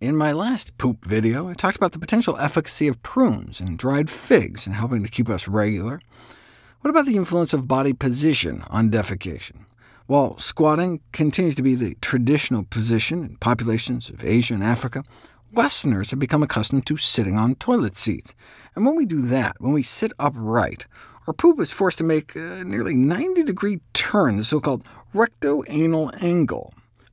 In my last poop video, I talked about the potential efficacy of prunes and dried figs in helping to keep us regular. What about the influence of body position on defecation? While squatting continues to be the traditional position in populations of Asia and Africa, Westerners have become accustomed to sitting on toilet seats. And when we do that, when we sit upright, our poop is forced to make a nearly 90-degree turn, the so-called rectoanal angle.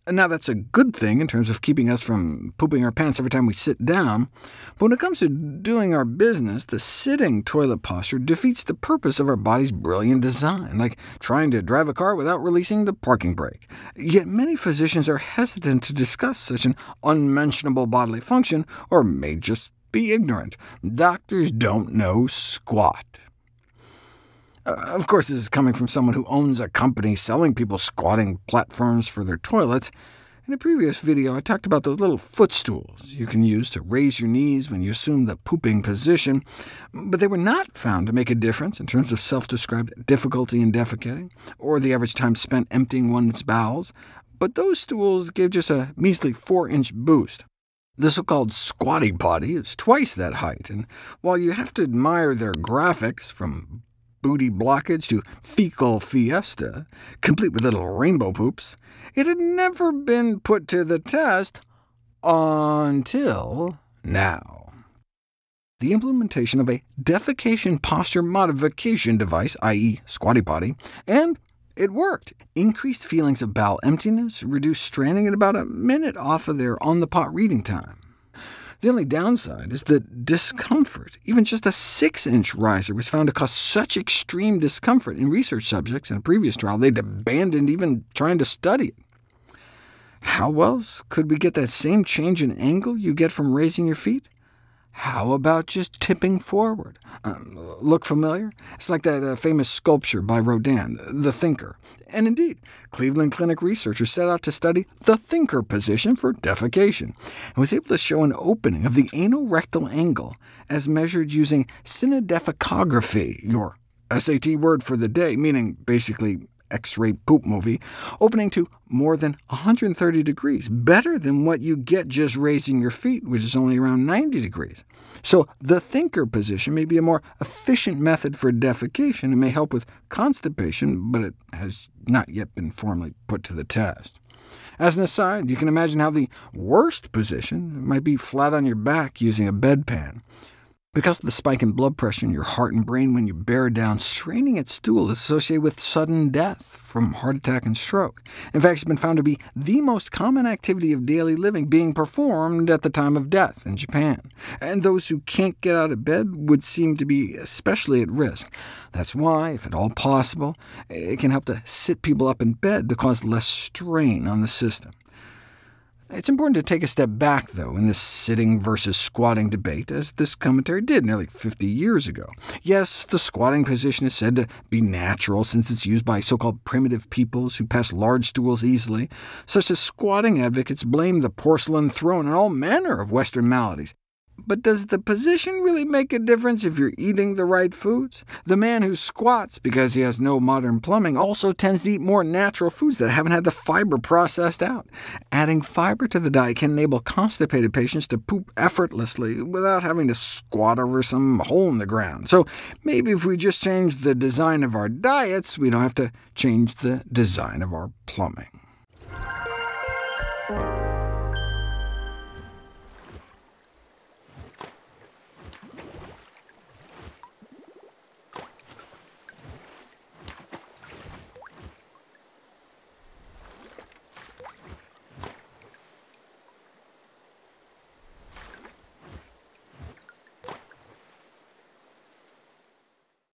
Now, that's a good thing in terms of keeping us from pooping our pants every time we sit down, but when it comes to doing our business, the sitting toilet posture defeats the purpose of our body's brilliant design, like trying to drive a car without releasing the parking brake. Yet many physicians are hesitant to discuss such an unmentionable bodily function, or may just be ignorant. Doctors don't know squat. Of course, this is coming from someone who owns a company selling people squatting platforms for their toilets. In a previous video, I talked about those little footstools you can use to raise your knees when you assume the pooping position, but they were not found to make a difference in terms of self-described difficulty in defecating, or the average time spent emptying one's bowels, but those stools gave just a measly 4-inch boost. The so-called Squatty Potty is twice that height, and while you have to admire their graphics from booty blockage to fecal fiesta, complete with little rainbow poops, it had never been put to the test until now. The implementation of a defecation posture modification device, i.e. Squatty Potty, and it worked. Increased feelings of bowel emptiness, reduced straining, and about a minute off of their on-the-pot reading time. The only downside is the discomfort. Even just a 6-inch riser was found to cause such extreme discomfort in research subjects in a previous trial they'd abandoned even trying to study it. How else could we get that same change in angle you get from raising your feet? How about just tipping forward? Look familiar? It's like that famous sculpture by Rodin, The Thinker. And indeed, Cleveland Clinic researchers set out to study the thinker position for defecation, and was able to show an opening of the anal rectal angle as measured using synodefecography, your SAT word for the day, meaning basically X-ray poop movie, opening to more than 130 degrees, better than what you get just raising your feet, which is only around 90 degrees. So the thinker position may be a more efficient method for defecation and may help with constipation, but it has not yet been formally put to the test. As an aside, you can imagine how the worst position might be flat on your back using a bedpan. Because of the spike in blood pressure in your heart and brain when you bear down, straining at stool is associated with sudden death from heart attack and stroke. In fact, it's been found to be the most common activity of daily living being performed at the time of death in Japan, and those who can't get out of bed would seem to be especially at risk. That's why, if at all possible, it can help to sit people up in bed to cause less strain on the system. It's important to take a step back, though, in this sitting versus squatting debate, as this commentary did nearly 50 years ago. Yes, the squatting position is said to be natural, since it's used by so-called primitive peoples who pass large stools easily, such as squatting advocates blame the porcelain throne and all manner of Western maladies. But does the position really make a difference if you're eating the right foods? The man who squats because he has no modern plumbing also tends to eat more natural foods that haven't had the fiber processed out. Adding fiber to the diet can enable constipated patients to poop effortlessly without having to squat over some hole in the ground. So maybe if we just change the design of our diets, we don't have to change the design of our plumbing.